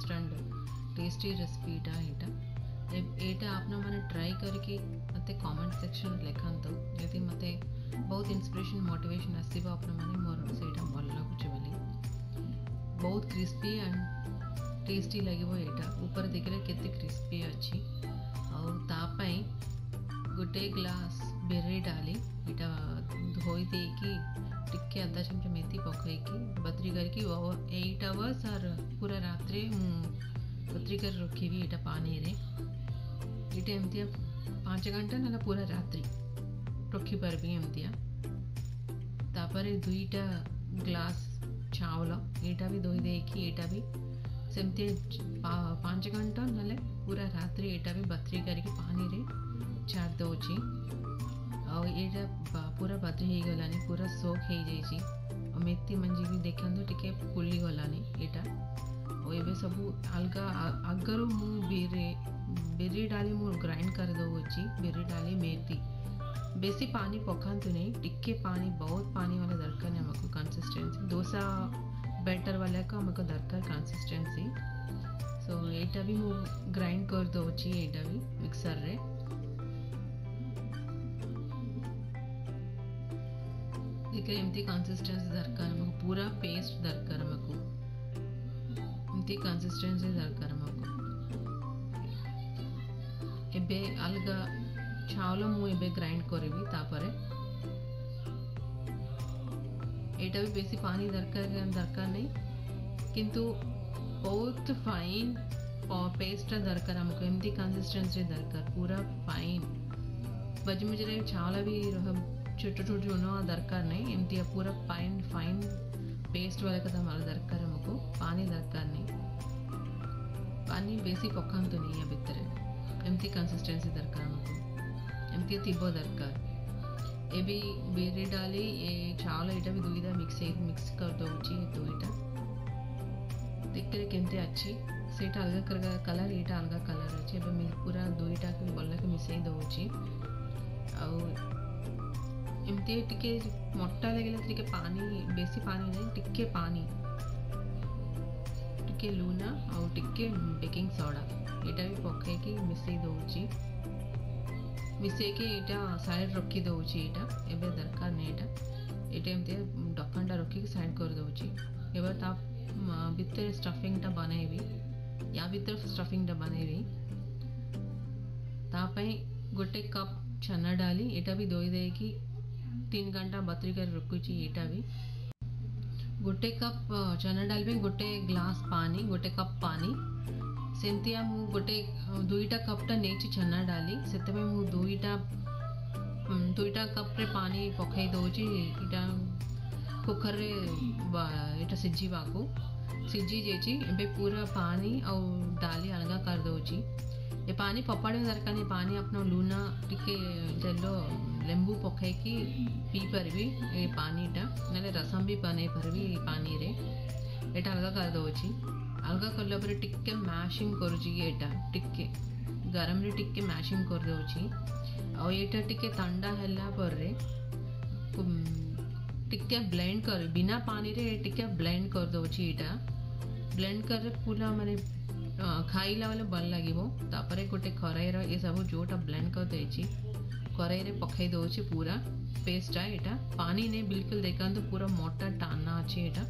Instant tasty recipe यहाँ आप मैंने ट्राई करके मत कमेंट सेक्शन लिखता यदि मत बहुत इंस्पिरेशन मोटिवेशन आसो आपने मोर से भल लगुच बहुत क्रिस्पी एंड टेस्टी लगे यहाँ ऊपर देखिले केते क्रिस्पी अच्छी आई गोटे ग्लास बेरी डाली यहाँ धोई दे कि टिके आधा चमच मेथी पकई बतरी करके 8 आवर्स और पूरा रात्रि बतरी कर रखी ये पानी ये एमती 5 घंटा ना पूरा रात्रि रखिपारि एमती तापर 2 ग्लास चावल यहाँ भी धोई दे कि यहाँ भी सेमती 5 घंटा ना पूरा रात्रि यहाँ भी बतरी करके पानी रे छाड़ दौची आ पूरा बतरी हो गलानी पूरा सोख हो जाए मेथी मंजी भी देखते टिके फुली गलानी यहाँ और सब अलगा आगर मुझे बेरी डाली मु ग्राइंड कर दौची बेरी डाली मेथी बेसी पानी पकातु नहीं टिके पानी बहुत पानी वाला दरकार नहीं हमको कंसिस्टेंसी डोसा बैटर वाला का हमको दरकार कंसिस्टेंसी सो यहाँ भी मु ग्राइंड कर दौची यहाँ भी मिक्सर रे देखिए एमती कंसिस्टेंसी दरकार हमको पूरा पेस्ट दरकार हमको एमती कंसिस्टेंसी दरकार हमको एबे अलगा चावल मुझे ग्राइंड करी तापर यहाँ भी बेसी पानी दरकार नहीं किंतु बहुत फाइन पेस्ट दरकार हमको एमती कंसिस्टेंसी दरकार पूरा फाइन बज मुझे चावल भी छोटे छोटे होना दरकार नहीं एमती पूरा फाइन फाइन पेस्ट वाला कदा हमारा दरकार हमको पानी दरकार नहीं पानी बेसी पकान तो नहीं भितर एमती कंसिस्टेंसी दरकार हमको एमती थोड़ा दरकार ये भी बेरी डाली ये चावल यहाँ भी दुईटा मिक्स कर दौची दुईटा देखते केमती अच्छी से अलग कलर यहाँ अलग कलर अच्छे पूरा दुईटा भल के मिसई दौची आमती टे मटा लगे टे पानी बेसी पानी नहीं टे पानी टे लुण आउ टे बेकिंग सोडा यहाँ भी पकई मिसई दौची मिसेक यहाँ साइड रखी दौची यहाँ एबे दरकार नहीं यहाँ एमती ढक्कनटा रखिक साइड कर दौची एबार ता भितर स्टफिंगटा बनैबी या भितर स्टफिंगटा बनैबी तापाई गोटे कप चना डाली यहाँ भी धोई दे कि 3 घंटा बतरी कर रखुची यहाँ भी गोटे कप चना डाली गोटे ग्लास पानी गोटे कप पानी सेमती गोटे 2टा कपटा नहीं चना डाली से दुईटा कप्रे पानी पकई दौची इटा कुकर रे इटा सिझीवा को सिझी जाइए पूरा पानी आ डाली अलग कर दौची ये पानी पपाड़े दरकार नहीं पानी अपना लुण टे जेलो लेंबू पकईकि पी पारि ये पानीटा ना रसम भी बन पारि पानी रे यहाँ अलग कर दौची अलग कलापर टे मैशिंग करुच्चे गरम टे मैशिंग कर दौची और यहाँ टे ठंडा टे ब्लेंड कर बिना पानी रे टे ब्लेंड कर दौची यहाँ ब्लेंड कर पूरा माने खाइला वाले भल लगे गोटे खराईर ये सब जोटा ब्लेंड कर देची खराईरे पकई दौची पूरा पेस्टा यहाँ पानी नहीं बिल्कुल देखा पूरा मोटा टाना अच्छे यहाँ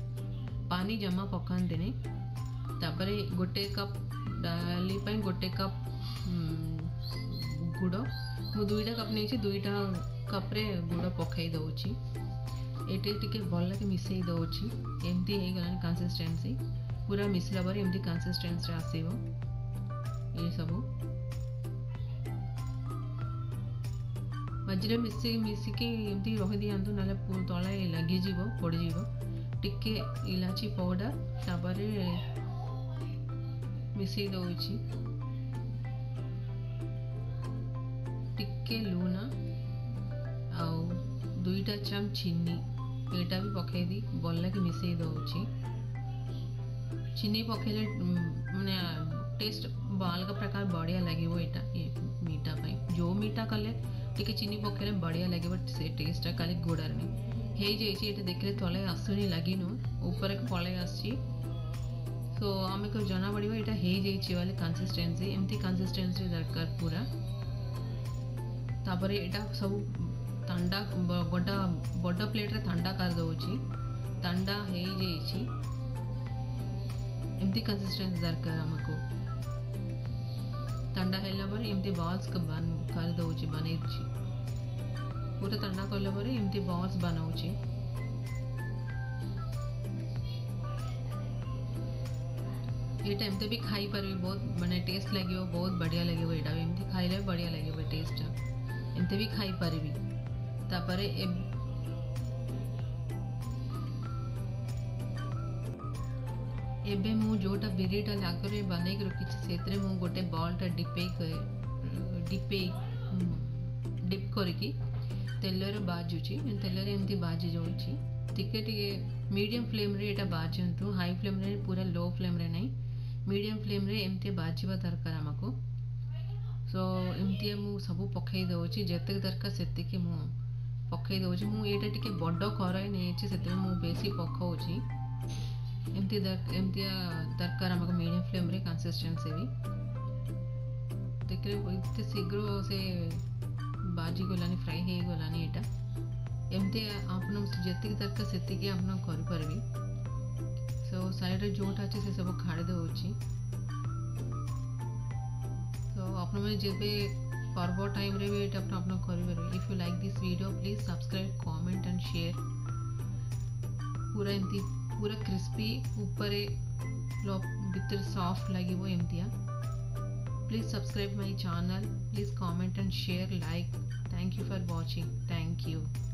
पानी जमा पकाते नहीं तापरे गोटे कप डाली गोटे कप गुड़ मु 2टा कप नहीं 2टा कप्रे गुड़ पकई दौची ये टे भल के मिसई दौची एमती होगा कंसिस्टेंसी पूरा मिसला पर एमती कंसिस्टेंसी आसो ये सब मझे मिसिकी एमती रही दिखाँ ना तले लगिज पड़ज टे इलाची पाउडर तापर मिसई दौची टिके लुण आउ 2 चम्मच चीनी यहाँ भी पकई दी भल के मिसई दौची चीनी पकईले मैंने टेस्ट अलग प्रकार बढ़िया लगे मीठा जो मीठा कले टिके चीनी पकईले बढ़िया लगे टेस्टा खाली गोड़ार नहीं हो जाए देखने तले आसुनी लगिन ऊपर पलि आस तो आम को जाना पड़ो ये वाले कन्सिस्टेन्सी एमती कन्सिस्टेन्सी दरकार पूरा तापर एटा सब ठंडा गोटा बड़ प्लेट रे ठंडा कर दोछि ठंडा हे जेछि एमती कन्सिस्टेन्सी दरकार हमको ठंडा हैला पर एमती बॉल्स कर दोछि बनेछि पूरा ठंडा करला पर एमती बॉल्स बनाउछि एटा एमती भी खाई परबे बहुत माने टेस्ट लागियो बहुत बढ़िया लागियो एटा भी एमती खाइले बढ़िया लागियो टेस्ट एमती भी खाई परबे तापर एबे मु जोटा बिरीटा लाकर बन रखी से मु गोटे बॉलटा डिप करके तेलर बाजुची तेलर एमती बाजी जाऊँगी टिके मीडियम फ्लेम रे एटा बाजू हाई फ्लेम रे पूरा लो फ्लेम रे नहीं मीडियम फ्लेम रे एमती बाजीबा दरकार हमको सो एमती मु सब पकई दउची जते दरकार सेतिके मु पकई दउची मु एटा टिके बड्डो करय नै छी सेते मु बेसी पकाउची एमती दरकार हमको मीडियम फ्लेम रे कंसिस्टेंसी भी देखरे बहुत शीघ्र से बाजी गलानी फ्राई हो गलानी एटा एमती आपन जति दरकार सेति के आपन कर परबी सो साइड रे जोटा छै से सब खाड़ी दो छी तो आपन में जेबे पर्व टाइम रे भी एटा आपन कर परबी। If you like this video please subscribe comment and share. पूरा एमती पूरा क्रिस्पी ऊपर भीतर सॉफ्ट लगे वो एमती please subscribe my channel please comment and share like. Thank you for watching. Thank you.